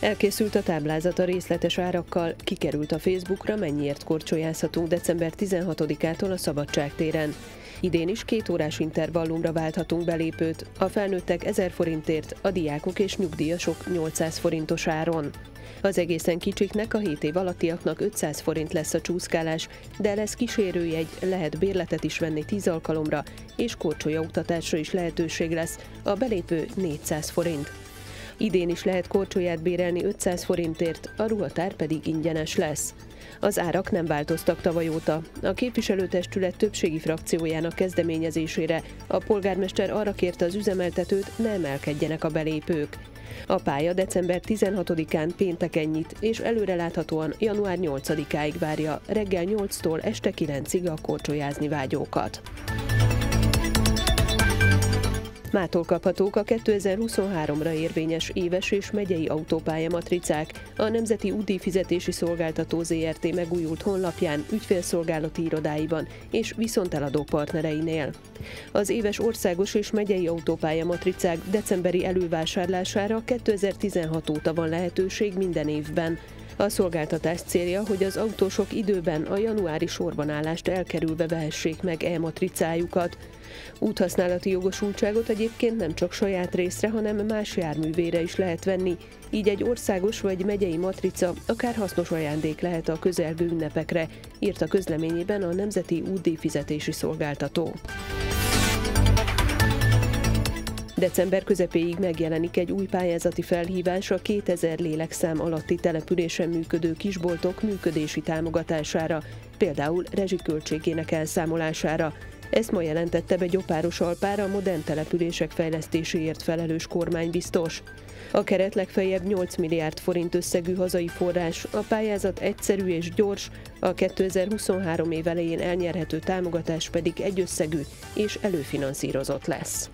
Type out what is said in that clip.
Elkészült a táblázat a részletes árakkal, kikerült a Facebookra, mennyiért korcsolyázhatunk december 16-ától a Szabadság téren. Idén is 2 órás intervallumra válthatunk belépőt, a felnőttek 1000 forintért, a diákok és nyugdíjasok 800 forintos áron. Az egészen kicsiknek, a 7 év alattiaknak 500 forint lesz a csúszkálás, de lesz kísérőjegy, lehet bérletet is venni 10 alkalomra, és korcsolyaoktatásra is lehetőség lesz, a belépő 400 forint. Idén is lehet korcsolyát bérelni 500 forintért, a ruhatár pedig ingyenes lesz. Az árak nem változtak tavaly óta. A képviselőtestület többségi frakciójának kezdeményezésére a polgármester arra kérte az üzemeltetőt, ne emelkedjenek a belépők. A pálya december 16-án pénteken nyit, és előreláthatóan január 8-áig várja reggel 8-tól este 9-ig a korcsolyázni vágyókat. Mától kaphatók a 2023-ra érvényes éves és megyei autópályamatricák. A Nemzeti Útdíjfizetési Szolgáltató Zrt. Megújult honlapján, ügyfélszolgálati irodáiban és viszonteladó partnereinél. Az éves országos és megyei autópályamatricák decemberi elővásárlására 2016 óta van lehetőség minden évben. A szolgáltatás célja, hogy az autósok időben a januári sorbanállást elkerülve vehessék meg e-matricájukat. Úthasználati jogosultságot egyébként nem csak saját részre, hanem más járművére is lehet venni, így egy országos vagy megyei matrica akár hasznos ajándék lehet a közelgő ünnepekre, írt a közleményében a Nemzeti Útdíjfizetési Szolgáltató. December közepéig megjelenik egy új pályázati felhívás a 2000 lélekszám alatti településen működő kisboltok működési támogatására, például rezsiköltségének elszámolására. Ezt ma jelentette be Gyopáros Alpár, a modern települések fejlesztéséért felelős kormánybiztos. A keret legfeljebb 8 milliárd forint összegű hazai forrás, a pályázat egyszerű és gyors, a 2023 év elején elnyerhető támogatás pedig egyösszegű és előfinanszírozott lesz.